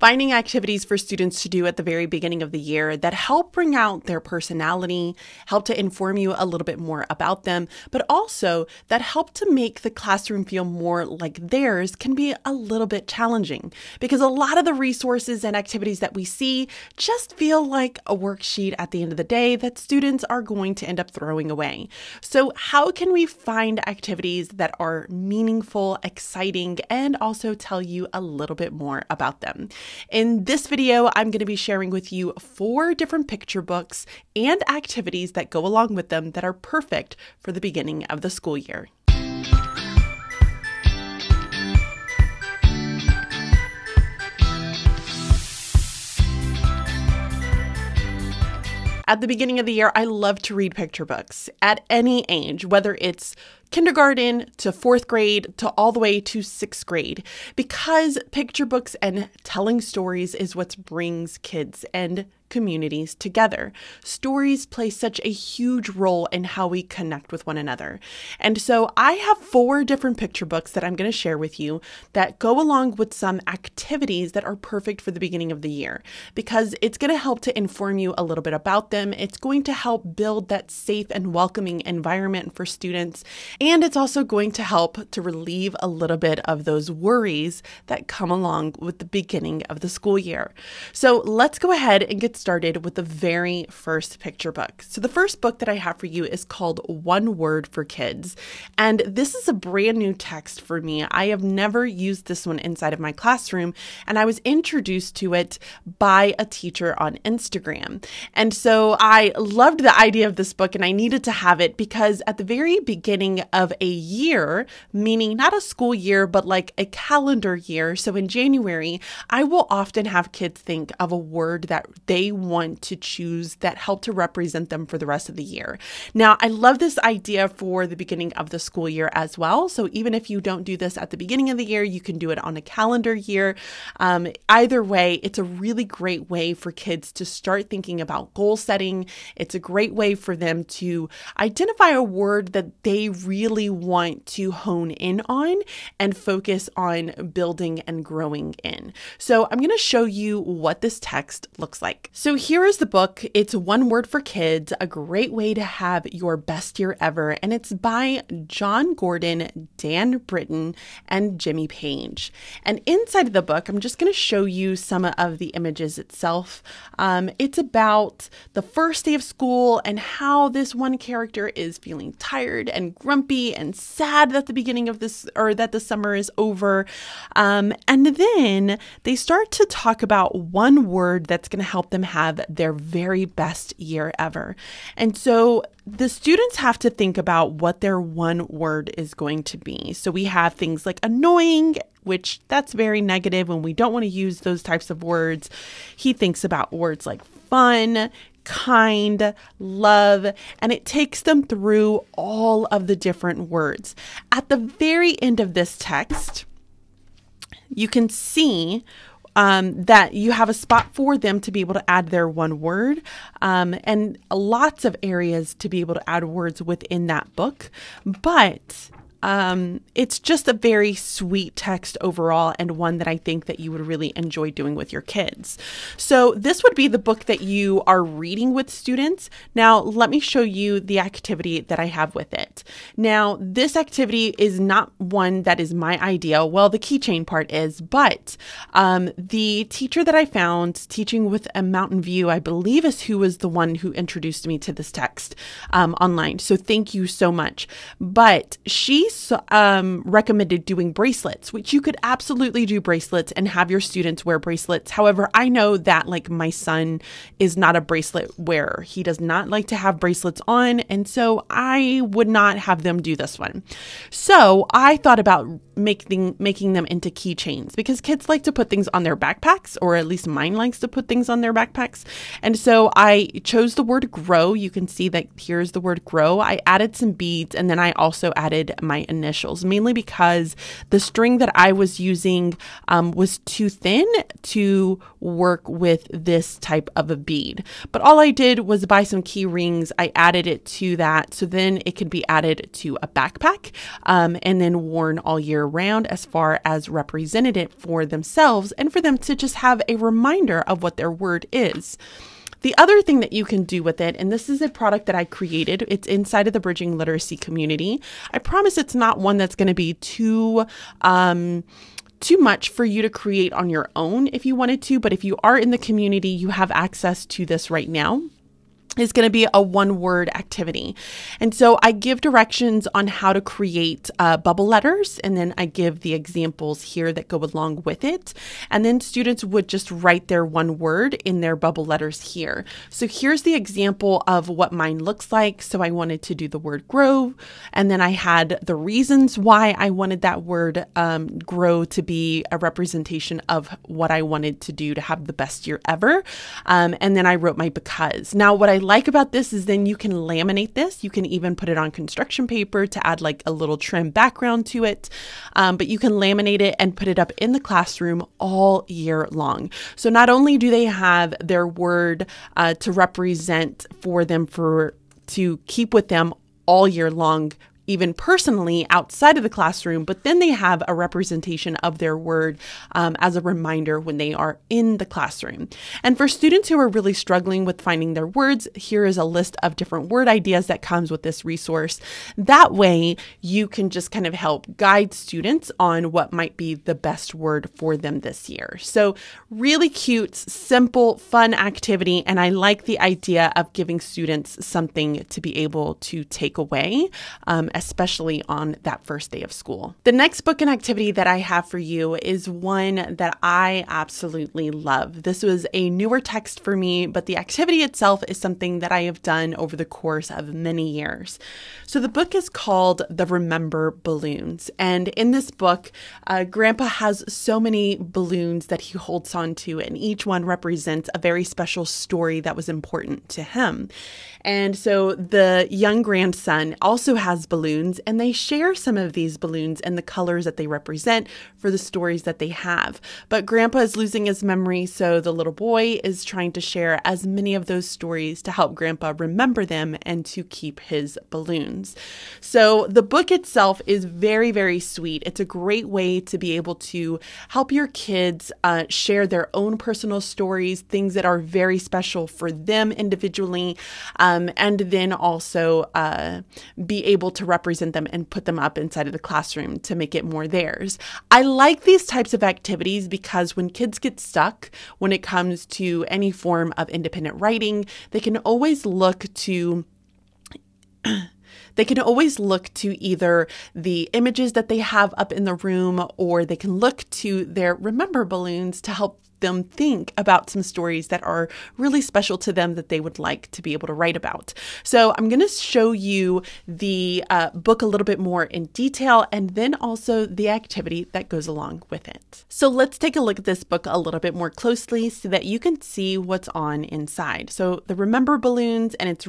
Finding activities for students to do at the very beginning of the year that help bring out their personality, help to inform you a little bit more about them, but also that help to make the classroom feel more like theirs can be a little bit challenging because a lot of the resources and activities that we see just feel like a worksheet at the end of the day that students are going to end up throwing away. So how can we find activities that are meaningful, exciting, and also tell you a little bit more about them? In this video, I'm going to be sharing with you 4 different picture books and activities that go along with them that are perfect for the beginning of the school year. At the beginning of the year, I love to read picture books at any age, whether it's kindergarten to 4th grade to all the way to 6th grade, because picture books and telling stories is what brings kids and communities together. Stories play such a huge role in how we connect with one another. And so I have 4 different picture books that I'm going to share with you that go along with some activities that are perfect for the beginning of the year, because it's going to help to inform you a little bit about them. It's going to help build that safe and welcoming environment for students. And it's also going to help to relieve a little bit of those worries that come along with the beginning of the school year. So let's go ahead and get started with the very first picture book. So the first book that I have for you is called One Word for Kids. And this is a brand new text for me. I have never used this one inside of my classroom, and I was introduced to it by a teacher on Instagram. And so I loved the idea of this book, and I needed to have it because at the very beginning of a year, meaning not a school year, but like a calendar year. So in January, I will often have kids think of a word that they want to choose that help to represent them for the rest of the year. Now, I love this idea for the beginning of the school year as well. So even if you don't do this at the beginning of the year, you can do it on a calendar year. Either way, it's a really great way for kids to start thinking about goal setting. It's a great way for them to identify a word that they really want to hone in on and focus on building and growing in. So I'm going to show you what this text looks like. So here is the book. It's One Word for Kids, a great way to have your best year ever. And it's by John Gordon, Dan Britton, and Jimmy Page. And inside of the book, I'm just going to show you some of the images itself. It's about the first day of school and how this one character is feeling tired and grumpy and sad that the beginning of this, or that the summer is over. And then they start to talk about one word that's going to help them have their very best year ever. And so the students have to think about what their one word is going to be. So we have things like annoying, which that's very negative and we don't want to use those types of words. He thinks about words like fun, kind, love, and it takes them through all of the different words. At the very end of this text, you can see that you have a spot for them to be able to add their one word, and lots of areas to be able to add words within that book. But it's just a very sweet text overall, and one that I think that you would really enjoy doing with your kids. So this would be the book that you are reading with students. Now, let me show you the activity that I have with it. Now, this activity is not one that is my idea. Well, the keychain part is, but the teacher that I found teaching with a Mountain View, I believe, is who was the one who introduced me to this text online. So thank you so much. But she recommended doing bracelets, which you could absolutely do bracelets and have your students wear bracelets. However, I know that like my son is not a bracelet wearer. He does not like to have bracelets on. And so I would not have them do this one. So I thought about making them into keychains because kids like to put things on their backpacks, or at least mine likes to put things on their backpacks. And so I chose the word grow. You can see that here's the word grow. I added some beads and then I also added my my initials, mainly because the string that I was using was too thin to work with this type of a bead. But all I did was buy some key rings. I added it to that, so then it could be added to a backpack and then worn all year round as far as represented it for themselves and for them to just have a reminder of what their word is. The other thing that you can do with it, and this is a product that I created, it's inside of the Bridging Literacy community. I promise it's not one that's going to be too much for you to create on your own if you wanted to, but if you are in the community, you have access to this right now. Is going to be a one-word activity. And so I give directions on how to create bubble letters, and then I give the examples here that go along with it. And then students would just write their one word in their bubble letters here. So here's the example of what mine looks like. So I wanted to do the word grow, and then I had the reasons why I wanted that word grow to be a representation of what I wanted to do to have the best year ever. And then I wrote my because. Now, what I like about this is then you can laminate this. You can even put it on construction paper to add like a little trim background to it, but you can laminate it and put it up in the classroom all year long. So not only do they have their word to represent for them to keep with them all year long, even personally outside of the classroom, but then they have a representation of their word as a reminder when they are in the classroom. And for students who are really struggling with finding their words, here is a list of different word ideas that comes with this resource. That way you can just kind of help guide students on what might be the best word for them this year. So really cute, simple, fun activity. And I like the idea of giving students something to be able to take away, especially on that first day of school. The next book and activity that I have for you is one that I absolutely love. This was a newer text for me, but the activity itself is something that I have done over the course of many years. So the book is called The Remember Balloons. And in this book, Grandpa has so many balloons that he holds on to, and each one represents a very special story that was important to him. And so the young grandson also has balloons, and they share some of these balloons and the colors that they represent for the stories that they have. But Grandpa is losing his memory, so the little boy is trying to share as many of those stories to help Grandpa remember them and to keep his balloons. So the book itself is very, very sweet. It's a great way to be able to help your kids share their own personal stories, things that are very special for them individually, and then also be able to represent them and put them up inside of the classroom to make it more theirs. I like these types of activities because when kids get stuck when it comes to any form of independent writing, they can always look to either the images that they have up in the room, or they can look to their Remember Balloons to help them think about some stories that are really special to them that they would like to be able to write about. So I'm going to show you the book a little bit more in detail, and then also the activity that goes along with it. So let's take a look at this book a little bit more closely so that you can see what's on inside. So the Remember Balloons, and it's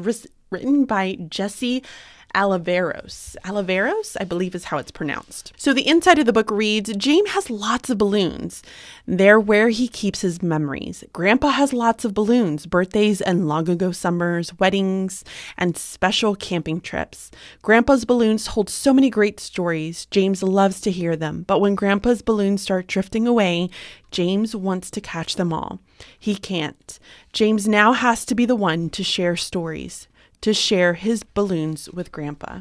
written by Jessie Oliveros. Oliveros, I believe, is how it's pronounced. So the inside of the book reads, James has lots of balloons. They're where he keeps his memories. Grandpa has lots of balloons, birthdays and long ago summers, weddings, and special camping trips. Grandpa's balloons hold so many great stories. James loves to hear them, but when Grandpa's balloons start drifting away, James wants to catch them all. He can't. James now has to be the one to share stories, to share his balloons with Grandpa.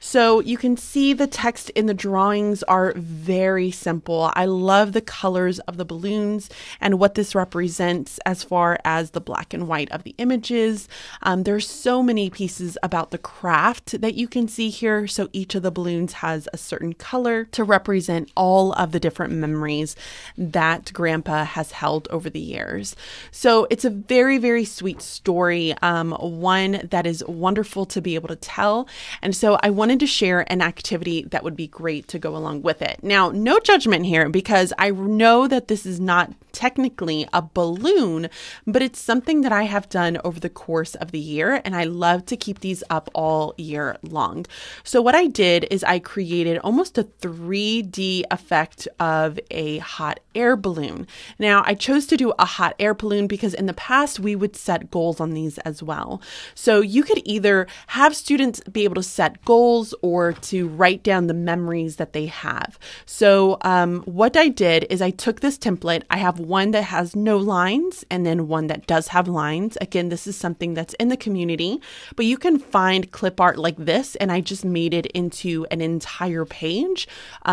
So you can see the text in the drawings are very simple. I love the colors of the balloons and what this represents as far as the black and white of the images. There's so many pieces about the craft that you can see here. So each of the balloons has a certain color to represent all of the different memories that Grandpa has held over the years. So it's a very, very sweet story, one that is wonderful to be able to tell. And so I wanted to share an activity that would be great to go along with it. Now, no judgment here, because I know that this is not technically a balloon, but it's something that I have done over the course of the year, and I love to keep these up all year long. So what I did is I created almost a 3D effect of a hot air balloon. Now, I chose to do a hot air balloon because in the past we would set goals on these as well. So you could either have students be able to set goals or to write down the memories that they have. So what I did is I took this template. I have one that has no lines and then one that does have lines. Again, this is something that's in the community, but you can find clip art like this, and I just made it into an entire page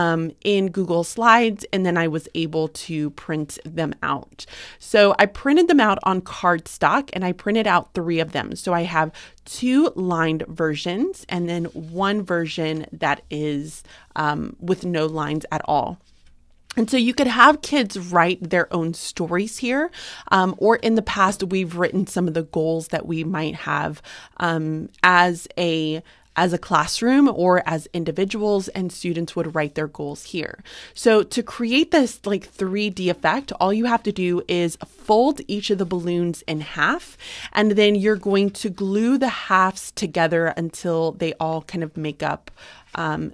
in Google Slides, and then I was able to print them out. So I printed them out on cardstock, and I printed out 3 of them. So I have 2 lined versions and then 1 version that is with no lines at all. And so you could have kids write their own stories here, or in the past, we've written some of the goals that we might have as a classroom or as individuals, and students would write their goals here. So to create this like 3D effect, all you have to do is fold each of the balloons in half, and then you're going to glue the halves together until they all kind of make up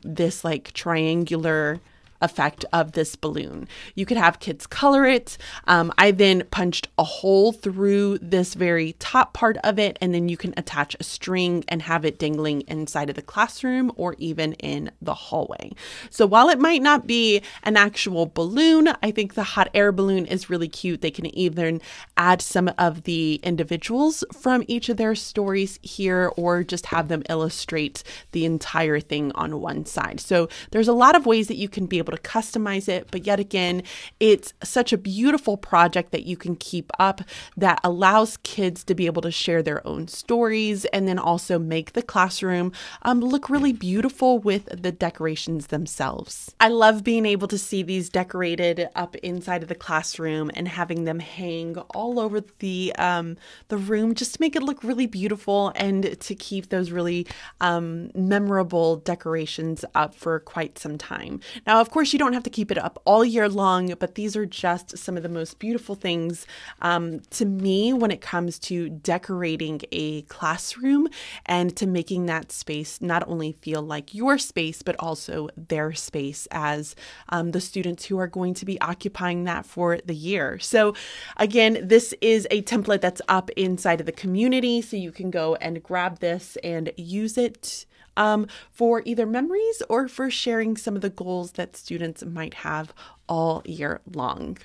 this like triangular effect of this balloon. You could have kids color it. I then punched a hole through this very top part of it, and then you can attach a string and have it dangling inside of the classroom or even in the hallway. So while it might not be an actual balloon, I think the hot air balloon is really cute. They can even add some of the individuals from each of their stories here, or just have them illustrate the entire thing on one side. So there's a lot of ways that you can be able to customize it, but yet again, it's such a beautiful project that you can keep up that allows kids to be able to share their own stories and then also make the classroom look really beautiful with the decorations themselves. I love being able to see these decorated up inside of the classroom and having them hang all over the room just to make it look really beautiful and to keep those really memorable decorations up for quite some time. Now, of course, you don't have to keep it up all year long, but these are just some of the most beautiful things to me when it comes to decorating a classroom and to making that space not only feel like your space, but also their space as the students who are going to be occupying that for the year. So again, this is a template that's up inside of the community, so you can go and grab this and use it for either memories or for sharing some of the goals that students might have all year long.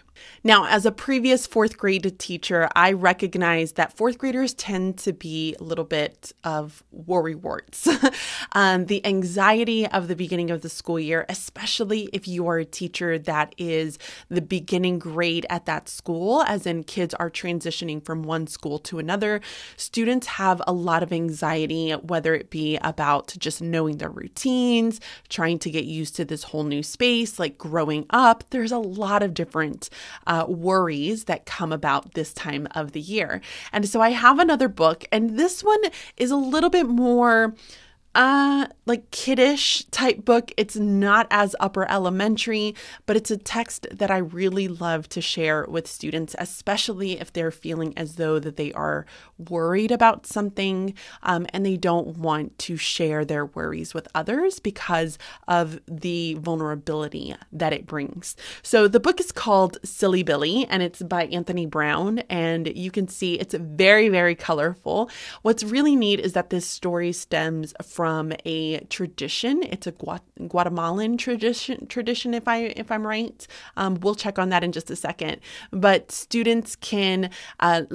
Now, as a previous 4th grade teacher, I recognize that 4th graders tend to be a little bit of worrywarts. The anxiety of the beginning of the school year, especially if you are a teacher that is the beginning grade at that school, as in kids are transitioning from one school to another, students have a lot of anxiety, whether it be about just knowing their routines, trying to get used to this whole new space, like growing up. There's a lot of different worries that come about this time of the year. And so I have another book, and this one is a little bit more like kiddish type book. It's not as upper elementary, but it's a text that I really love to share with students, especially if they're feeling as though that they are worried about something and they don't want to share their worries with others because of the vulnerability that it brings. So the book is called Silly Billy, and it's by Anthony Brown, and you can see it's very, very colorful. What's really neat is that this story stems from a tradition. It's a Guatemalan tradition, if I'm right. We'll check on that in just a second. But students can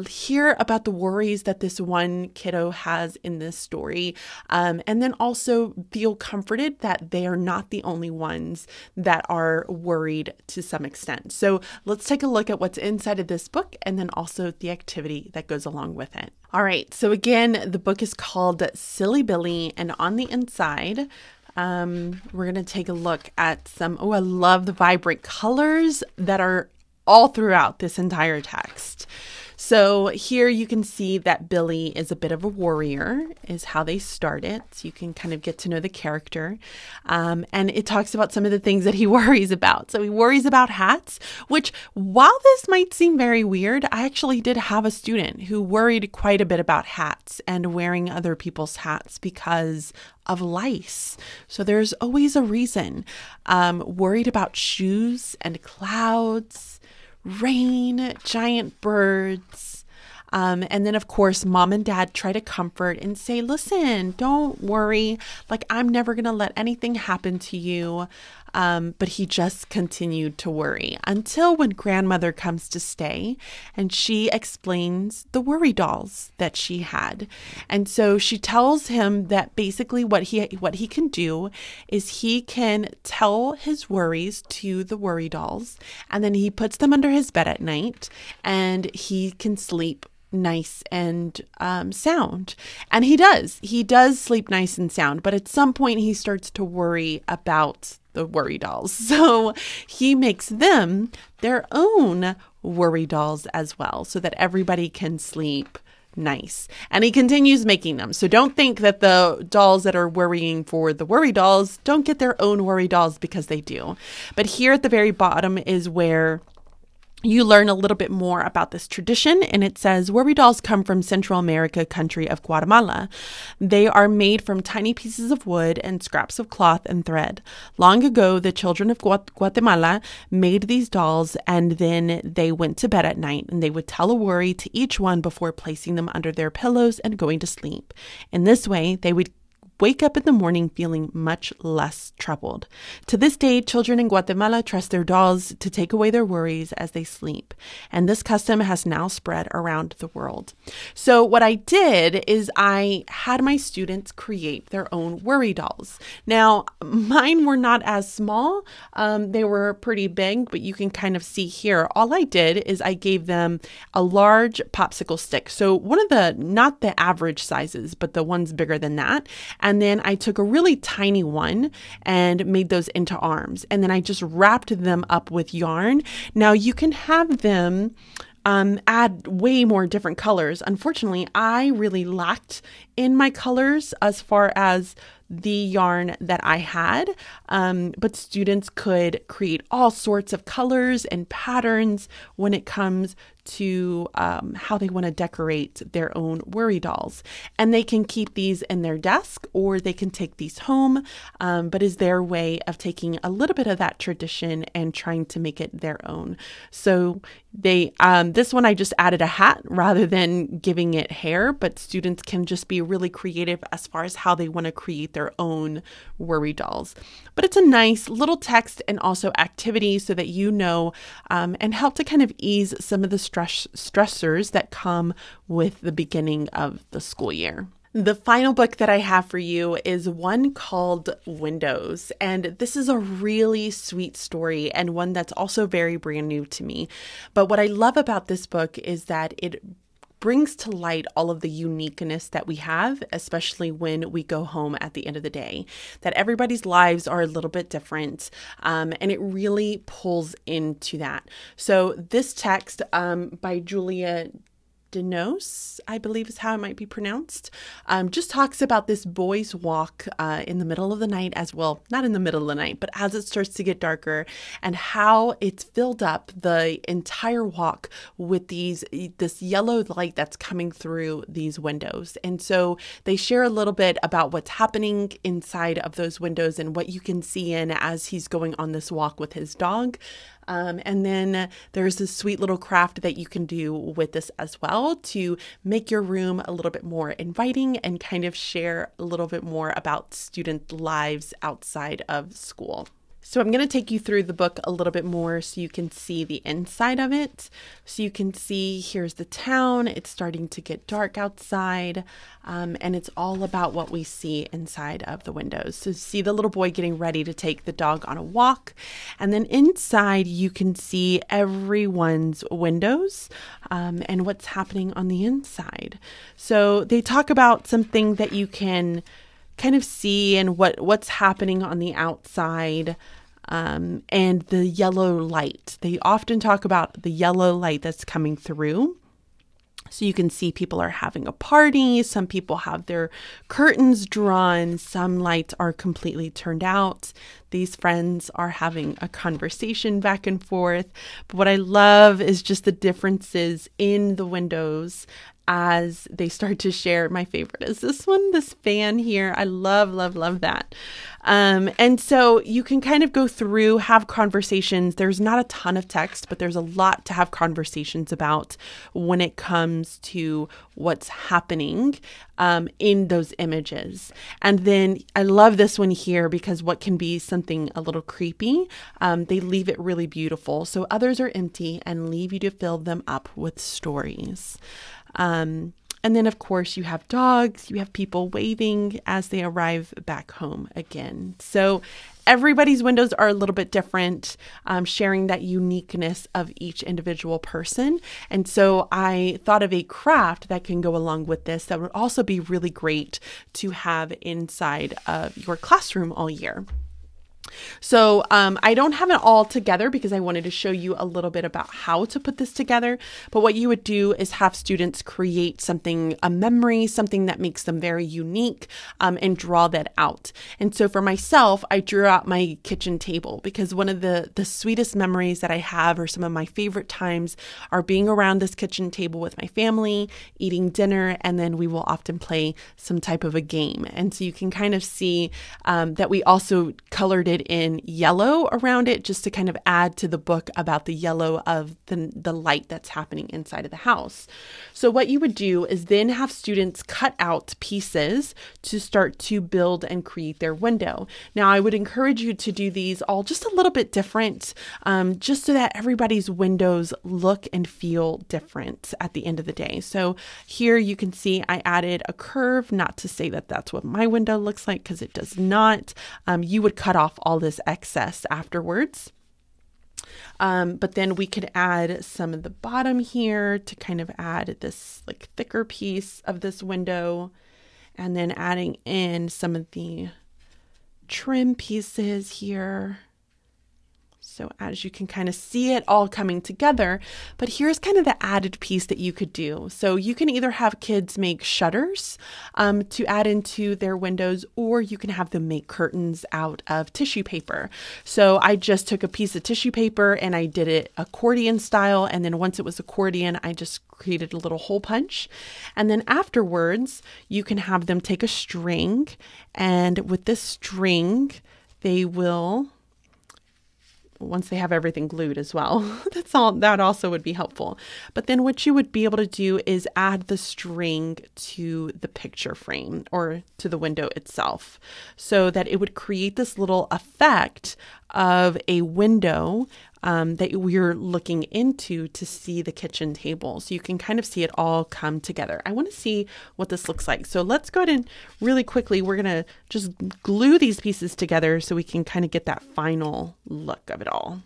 hear about the worries that this one kiddo has in this story, and then also feel comforted that they are not the only ones that are worried to some extent. So let's take a look at what's inside of this book and then also the activity that goes along with it. All right, so again, the book is called Silly Billy, and on the inside, we're gonna take a look at some, oh, I love the vibrant colors that are all throughout this entire text. So here you can see that Billy is a bit of a warrior, is how they start it. So you can kind of get to know the character. And it talks about some of the things that he worries about. So he worries about hats, which while this might seem very weird, I actually did have a student who worried quite a bit about hats and wearing other people's hats because of lice. So there's always a reason. Worried about shoes and clouds, rain, giant birds. And then, of course, mom and dad try to comfort and say, listen, don't worry. Like, I'm never going to let anything happen to you. But he just continued to worry until when grandmother comes to stay and she explains the worry dolls that she had. And so she tells him that basically what he can do is he can tell his worries to the worry dolls, and then he puts them under his bed at night and he can sleep nice and sound. And he does sleep nice and sound, but at some point he starts to worry about the worry dolls. So he makes them their own worry dolls as well, so that everybody can sleep nice. And he continues making them. So don't think that the dolls that are worrying for the worry dolls don't get their own worry dolls, because they do. But here at the very bottom is where you learn a little bit more about this tradition, and it says worry dolls come from Central America country of Guatemala. They are made from tiny pieces of wood and scraps of cloth and thread. Long ago, the children of Guatemala made these dolls, and then they went to bed at night and they would tell a worry to each one before placing them under their pillows and going to sleep. In this way, they would wake up in the morning feeling much less troubled. To this day, children in Guatemala trust their dolls to take away their worries as they sleep. And this custom has now spread around the world. So what I did is I had my students create their own worry dolls. Now, mine were not as small. They were pretty big, but you can kind of see here. All I did is I gave them a large popsicle stick. So one of the, not the average sizes, but the ones bigger than that. And then I took a really tiny one and made those into arms. And then I just wrapped them up with yarn. Now you can have them add way more different colors. Unfortunately, I really lacked in my colors as far as the yarn that I had, but students could create all sorts of colors and patterns when it comes to how they want to decorate their own worry dolls. And they can keep these in their desk, or they can take these home, but is their way of taking a little bit of that tradition and trying to make it their own. So they, this one I just added a hat rather than giving it hair, but students can just be really creative as far as how they want to create their own worry dolls. But it's a nice little text and also activity so that you know and help to kind of ease some of the stressors that come with the beginning of the school year. The final book that I have for you is one called Windows, and this is a really sweet story and one that's also very brand new to me. But what I love about this book is that it brings to light all of the uniqueness that we have, especially when we go home at the end of the day, that everybody's lives are a little bit different, and it really pulls into that. So this text by Julia Dinos, I believe is how it might be pronounced, just talks about this boy's walk in the middle of the night as well, not in the middle of the night, but as it starts to get darker, and how it's filled up the entire walk with this yellow light that's coming through these windows. And so they share a little bit about what's happening inside of those windows and what you can see in as he's going on this walk with his dog. And then there's this sweet little craft that you can do with this as well to make your room a little bit more inviting and kind of share a little bit more about student lives outside of school. So I'm going to take you through the book a little bit more so you can see the inside of it. So you can see here's the town. It's starting to get dark outside, and it's all about what we see inside of the windows. So see the little boy getting ready to take the dog on a walk. And then inside you can see everyone's windows and what's happening on the inside. So they talk about something that you can kind of see and what's happening on the outside, and the yellow light. They often talk about the yellow light that's coming through. So you can see people are having a party. Some people have their curtains drawn. Some lights are completely turned out. These friends are having a conversation back and forth. But what I love is just the differences in the windows as they start to share. My favorite is this one, this fan here. I love, love, love that. And so you can kind of go through, have conversations. There's not a ton of text, but there's a lot to have conversations about when it comes to what's happening in those images. And then I love this one here because what can be something a little creepy, they leave it really beautiful. So others are empty and leave you to fill them up with stories. And then, of course, you have dogs, you have people waving as they arrive back home again. So everybody's windows are a little bit different, sharing that uniqueness of each individual person. And so I thought of a craft that can go along with this that would also be really great to have inside of your classroom all year. So I don't have it all together because I wanted to show you a little bit about how to put this together. But what you would do is have students create something, a memory, something that makes them very unique, and draw that out. And so for myself, I drew out my kitchen table because one of the sweetest memories that I have, or some of my favorite times, are being around this kitchen table with my family, eating dinner, and then we will often play some type of a game. And so you can kind of see that we also colored it in yellow around it just to kind of add to the book about the yellow of the light that's happening inside of the house. So what you would do is then have students cut out pieces to start to build and create their window. Now I would encourage you to do these all just a little bit different, just so that everybody's windows look and feel different at the end of the day. So here you can see I added a curve, not to say that that's what my window looks like because it does not. You would cut off all this excess afterwards. But then we could add some at the bottom here to kind of add this like thicker piece of this window, and then adding in some of the trim pieces here. So as you can kind of see it all coming together, but here's kind of the added piece that you could do. So you can either have kids make shutters to add into their windows, or you can have them make curtains out of tissue paper. So I just took a piece of tissue paper and I did it accordion style. And then once it was accordion, I just created a little hole punch. And then afterwards, you can have them take a string, and with this string, they will, once they have everything glued as well, that's all, that also would be helpful. But then what you would be able to do is add the string to the picture frame or to the window itself, so that it would create this little effect of a window that we're looking into to see the kitchen table. So you can kind of see it all come together. I want to see what this looks like. So let's go ahead and really quickly, we're going to just glue these pieces together so we can kind of get that final look of it all.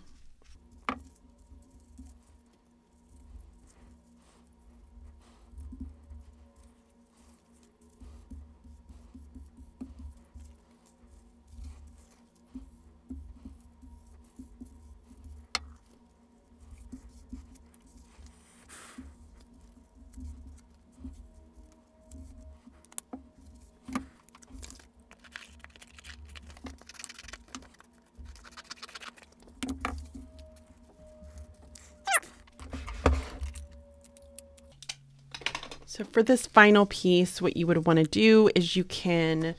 So for this final piece, what you would want to do is you can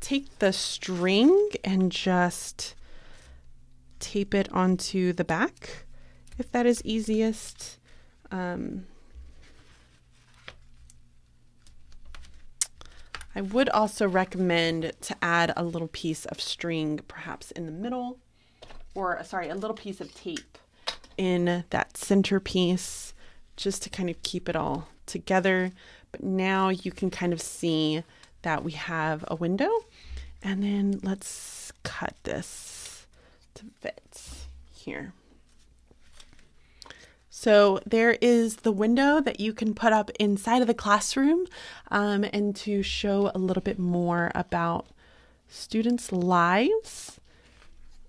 take the string and just tape it onto the back, if that is easiest. I would also recommend to add a little piece of string perhaps in the middle, or sorry, a little piece of tape in that center piece, just to kind of keep it all together. But now you can kind of see that we have a window, and then let's cut this to fit here. So there is the window that you can put up inside of the classroom, and to show a little bit more about students' lives.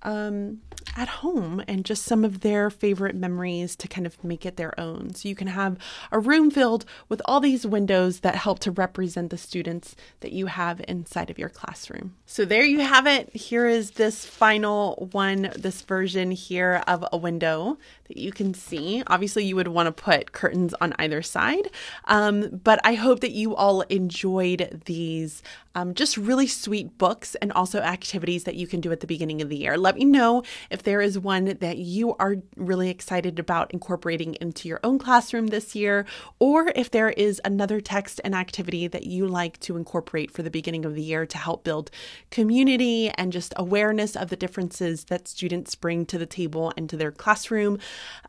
at home and just some of their favorite memories to kind of make it their own. So you can have a room filled with all these windows that help to represent the students that you have inside of your classroom. So there you have it. Here is this final one, this version here of a window that you can see. Obviously you would want to put curtains on either side, but I hope that you all enjoyed these just really sweet books and also activities that you can do at the beginning of the year. Let me know if there is one that you are really excited about incorporating into your own classroom this year, or if there is another text and activity that you like to incorporate for the beginning of the year to help build community and just awareness of the differences that students bring to the table and to their classroom.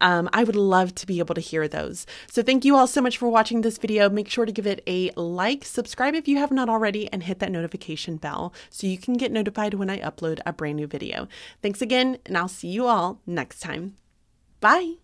I would love to be able to hear those. So thank you all so much for watching this video. Make sure to give it a like, subscribe if you have not already, and hit that notification bell so you can get notified when I upload a brand new video. Thanks again, and I'll see you all next time. Bye!